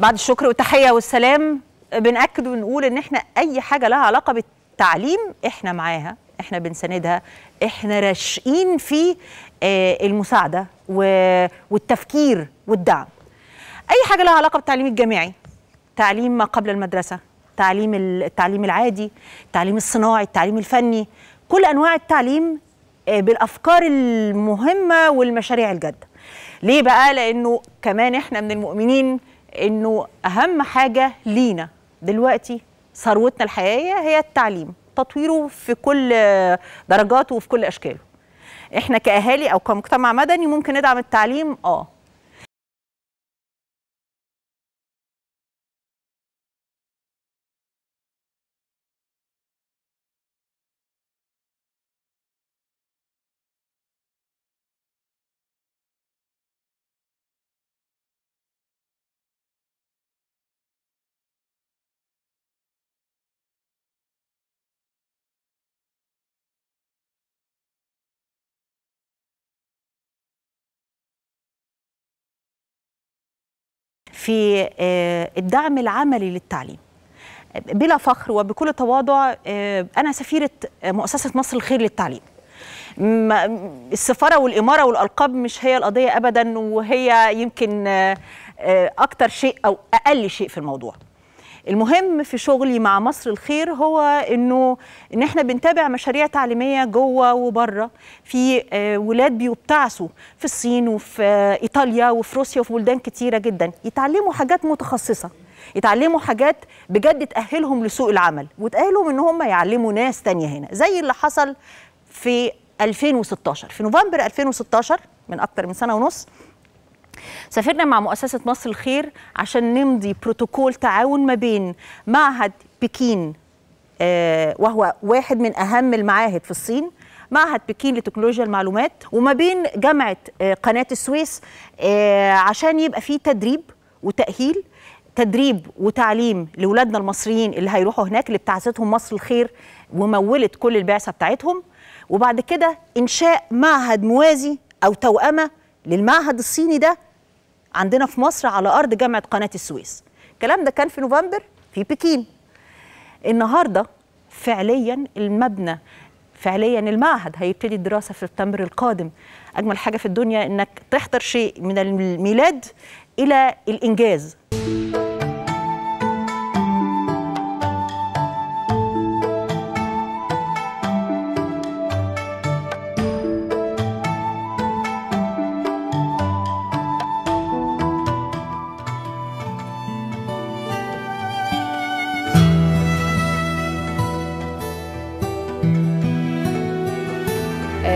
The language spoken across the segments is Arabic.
بعد الشكر والتحية والسلام بنأكد ونقول إن إحنا أي حاجة لها علاقة بالتعليم إحنا معاها، إحنا بنساندها، إحنا راشقين في المساعدة والتفكير والدعم. أي حاجة لها علاقة بالتعليم الجامعي، تعليم ما قبل المدرسة، التعليم العادي، التعليم الصناعي، التعليم الفني، كل أنواع التعليم بالأفكار المهمة والمشاريع الجادة. ليه بقى؟ لأنه كمان إحنا من المؤمنين إنه أهم حاجة لينا دلوقتي ثروتنا الحقيقية هي التعليم، تطويره في كل درجاته وفي كل أشكاله. إحنا كأهالي أو كمجتمع مدني ممكن ندعم التعليم في الدعم العملي للتعليم. بلا فخر وبكل تواضع أنا سفيرة مؤسسة مصر الخير للتعليم. السفارة والإمارة والألقاب مش هي القضية أبداً، وهي يمكن أكتر شيء أو أقل شيء في الموضوع. المهم في شغلي مع مصر الخير هو إن إحنا بنتابع مشاريع تعليمية جوه وبره، في ولاد بيبتعثوا في الصين وفي إيطاليا وفي روسيا وفي بلدان كتيرة جدا يتعلموا حاجات متخصصة، يتعلموا حاجات بجد تأهلهم لسوق العمل وتأهلهم إن هم يعلموا ناس تانية هنا، زي اللي حصل في 2016 في نوفمبر 2016 من أكتر من سنة ونص. سافرنا مع مؤسسة مصر الخير عشان نمضي بروتوكول تعاون ما بين معهد بكين، وهو واحد من أهم المعاهد في الصين، معهد بكين لتكنولوجيا المعلومات، وما بين جامعة قناة السويس، عشان يبقى فيه تدريب وتأهيل، تدريب وتعليم لولادنا المصريين اللي هيروحوا هناك، اللي بتعثتهم مصر الخير ومولت كل البعثة بتاعتهم. وبعد كده إنشاء معهد موازي أو توأمة للمعهد الصيني ده عندنا في مصر على أرض جامعة قناة السويس. الكلام ده كان في نوفمبر في بكين. النهاردة فعليا المبنى، فعليا المعهد هيبتدي الدراسة في سبتمبر القادم. أجمل حاجة في الدنيا إنك تحضر شيء من الميلاد إلى الإنجاز.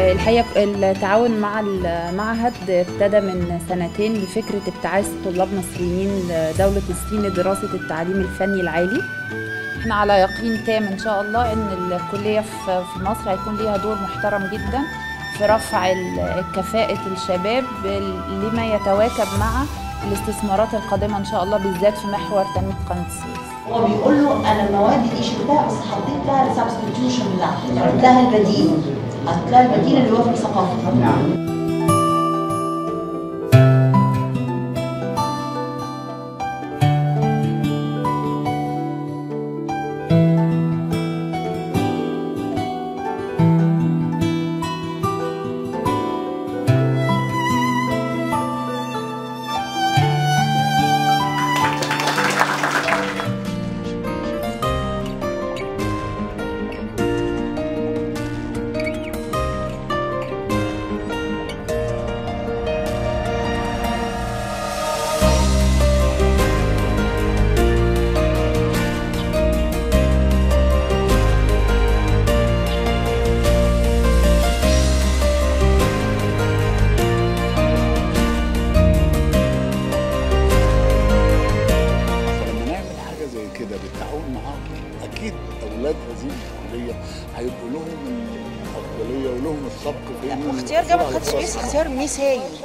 الحقيقة التعاون مع المعهد ابتدى من سنتين لفكرة ابتعاث طلاب مصريين لدولة الصين لدراسة التعليم الفني العالي. احنا على يقين تام ان شاء الله ان الكلية في مصر هيكون ليها دور محترم جدا في رفع كفاءة الشباب لما يتواكب مع الاستثمارات القادمة ان شاء الله، بالذات في محور تنمية قناة السويس. هو بيقول له انا المواد دي شلتها بس حطيت لها السبستيوشن بتاعها، عملتها البديل، أطلع المدينة اللي وفق ثقافتها. نعم.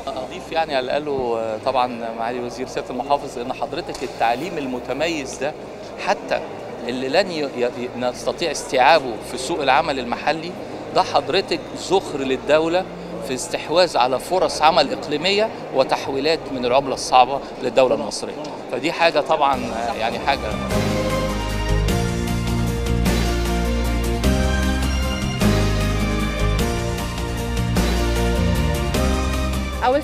اضيف يعني على قاله طبعا معالي وزير سياده المحافظ ان حضرتك التعليم المتميز ده حتى اللي لن نستطيع استيعابه في سوق العمل المحلي ده حضرتك ذخر للدوله في استحواذ على فرص عمل إقليمية وتحويلات من العملة الصعبة للدولة المصرية. فدي حاجة طبعا يعني حاجة. أول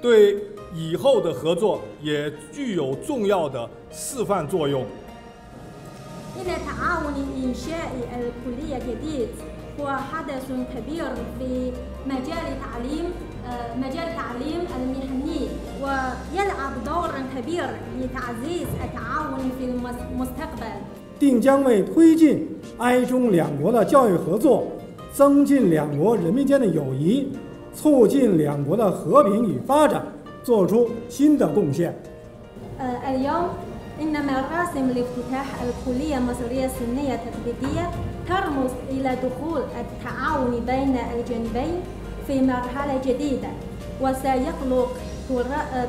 对以后的合作也具有重要的示范作用。إلى تعاون إنشاء الكلية الجديد هو حدث كبير في مجال تعليم المهني، ويلعب دورا كبيرا لتعزيز التعاون في المستقبل. 定将为推进埃中两国的教育合作，增进两国人民间的友谊，促进两国的和平与发展做出新的贡献。اليوم إن مراسم الافتتاح الكلية المصرية الصينية التكنولوجية ترمز إلى دخول التعاون بين الجانبين في مرحلة جديدة، وسيخلق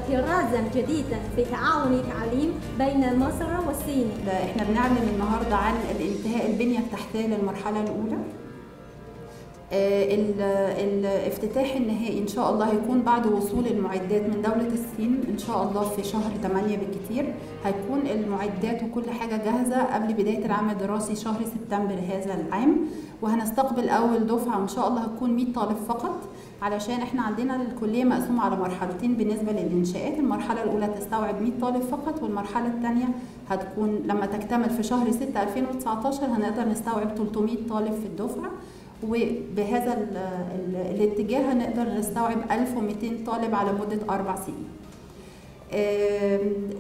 طرازا جديدا في تعاون التعليم بين مصر والصين. احنا بنعلم النهارده عن الانتهاء البنية التحتية للمرحلة الأولى. الافتتاح النهائي إن شاء الله هيكون بعد وصول المعدات من دولة الصين إن شاء الله في شهر 8 بالكتير، هيكون المعدات وكل حاجة جاهزة قبل بداية العام الدراسي شهر سبتمبر هذا العام، وهنستقبل أول دفعة وإن شاء الله هتكون 100 طالب فقط، علشان احنا عندنا الكلية مقسومة على مرحلتين بالنسبة للإنشاءات، المرحلة الأولى تستوعب 100 طالب فقط، والمرحلة الثانية هتكون لما تكتمل في شهر 6 2019 هنقدر نستوعب 300 طالب في الدفعة، وبهذا الاتجاه هنقدر نستوعب 1200 طالب على مدة 4 سنين.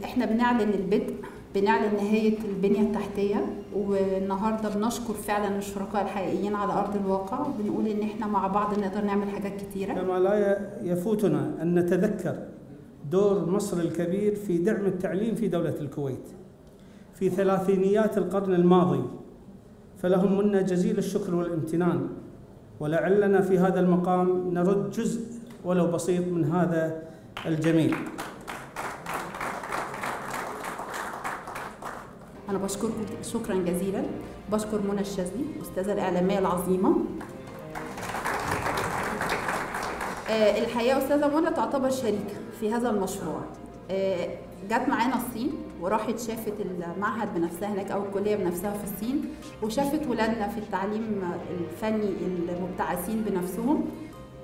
احنا بنعلن البدء، بنعلن نهاية البنية التحتية، والنهارده بنشكر فعلا الشركاء الحقيقيين على أرض الواقع، بنقول إن احنا مع بعض نقدر نعمل حاجات كتيرة. كما لا يفوتنا أن نتذكر دور مصر الكبير في دعم التعليم في دولة الكويت في ثلاثينيات القرن الماضي، فلهم منا جزيل الشكر والامتنان، ولعلنا في هذا المقام نرد جزء ولو بسيط من هذا الجميل. أنا بشكركم شكرا جزيلا، بشكر منى الشاذلي أستاذة الإعلامية العظيمة. الحقيقة أستاذة منى تعتبر شريكة في هذا المشروع، جت معانا الصين وراحت شافت المعهد بنفسها هناك أو الكلية بنفسها في الصين، وشافت ولادنا في التعليم الفني المبتعثين بنفسهم،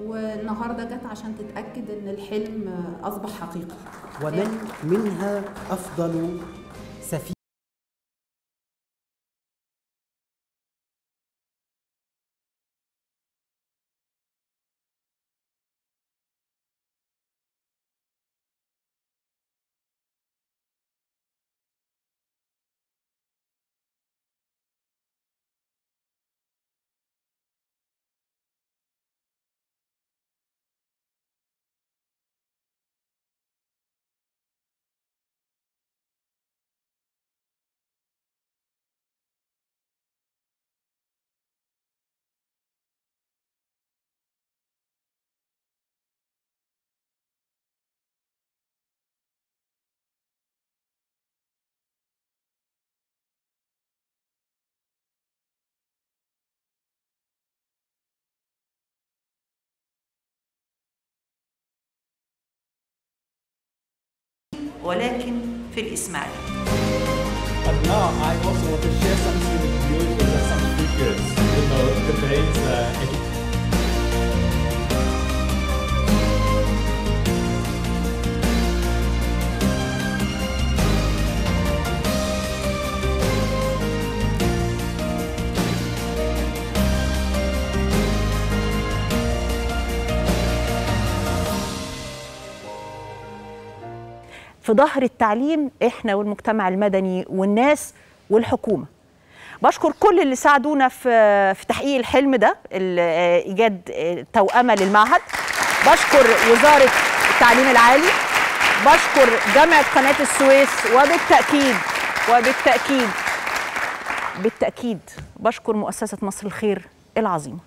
والنهارده جت عشان تتأكد إن الحلم أصبح حقيقة. ومن منها أفضل سفير. ولكن في الإسماعيلية. في ظهر التعليم احنا والمجتمع المدني والناس والحكومه. بشكر كل اللي ساعدونا في تحقيق الحلم ده، ايجاد توأمة للمعهد. بشكر وزارة التعليم العالي، بشكر جامعة قناة السويس، وبالتأكيد بشكر مؤسسة مصر الخير العظيمة.